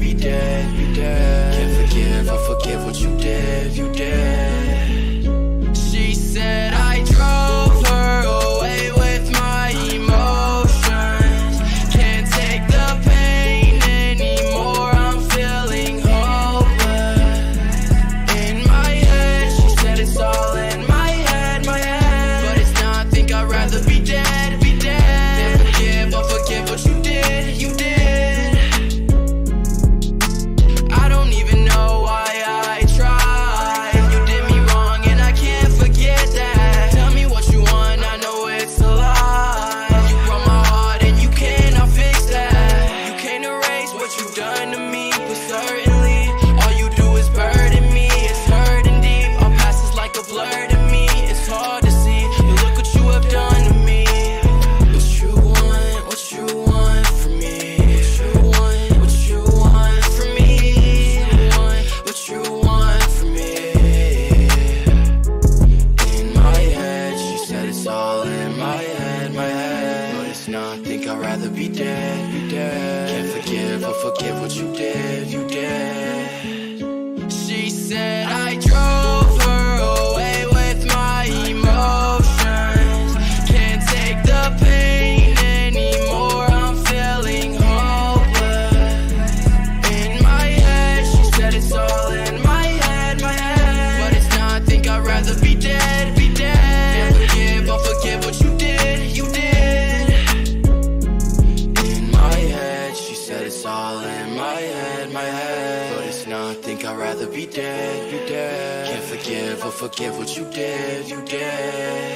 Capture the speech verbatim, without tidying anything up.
could be dead, you dead. Can't forgive, I forgive what you did, you did. She said I drove her away with my emotions. Can't take the pain anymore, I'm feeling hopeless. In my head, she said it's all in my head, my head. But it's not, think I'd rather be dead, be dead. Can't forgive, I forgive what you did, you did. Forgive what you did, you did. She said I drove her away with my emotions. Can't take the pain anymore, I'm feeling hopeless. In my head, she said it's all in my head, my head. But it's not, think I'd rather be dead, be dead. Can't forgive, I'll forgive what you did, you did. It's all in my head, my head. But it's not, think I'd rather be dead, be dead. Can't forgive or forgive what you did, you did.